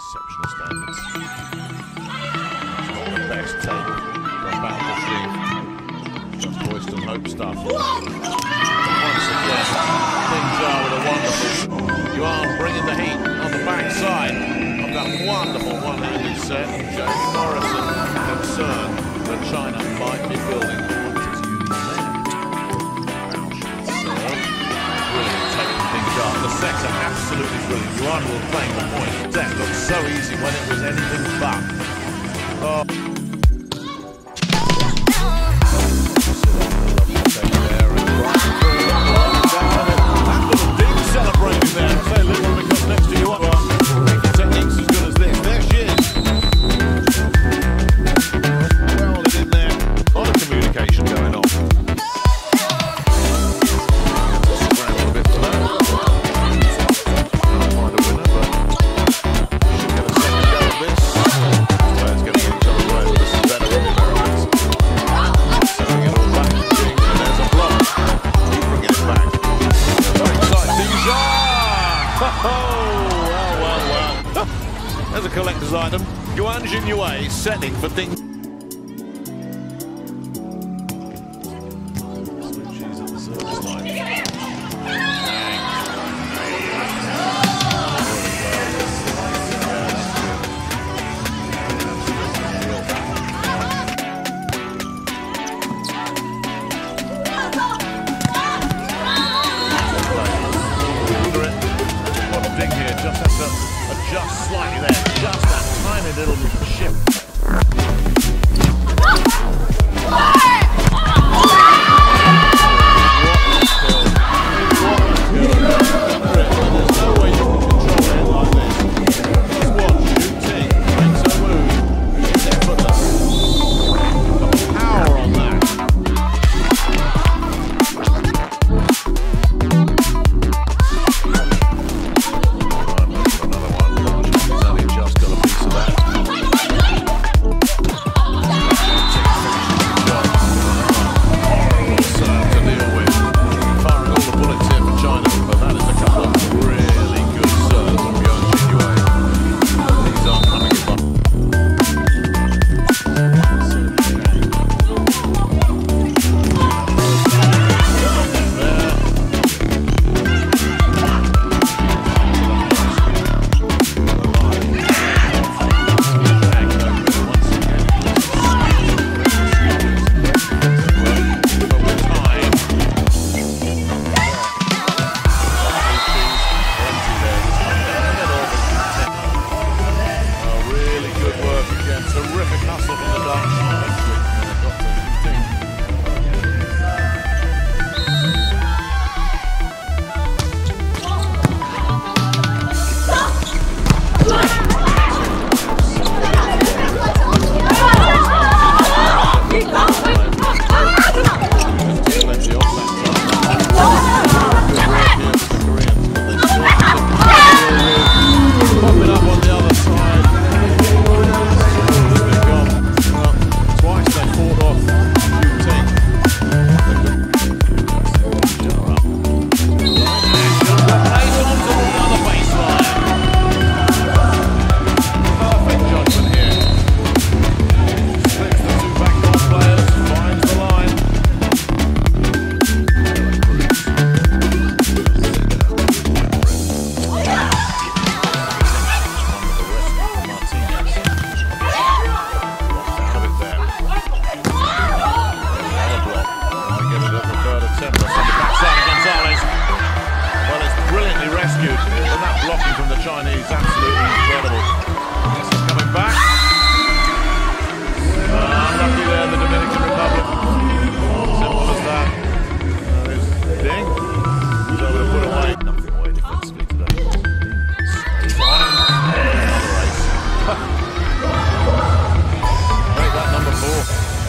exceptional standards. It's not the best take, but Battlefield, just hoist and hope stuff. Once again, Ding Xia with a wonderful Yuan bringing the heat on the backside of that wonderful one-handed set. Jamie Morrison concerned that China might be building. The sets are absolutely brilliant. Guan Yue playing the point. That looked so easy when it was anything but. That little deep celebrating there. Say little because next to you are techniques as good as this. There she is. Well, it in there. A lot of communication going on. As a collector's item, Guan Yue settling for Ding. She's at the service line. What a dig here, just has to adjust slightly there, just that tiny little shift. There's no way you can control it like this. Just watch, shooting, makes a move, it's effortless. The power on that. Terrific hustle from the Dutch. And that blocking from the Chinese, absolutely incredible. This is coming back. Lucky there, the Dominican Republic. Simple as that. There's Ding. So we'll put away. Nothing away defensively today. Break that number 4.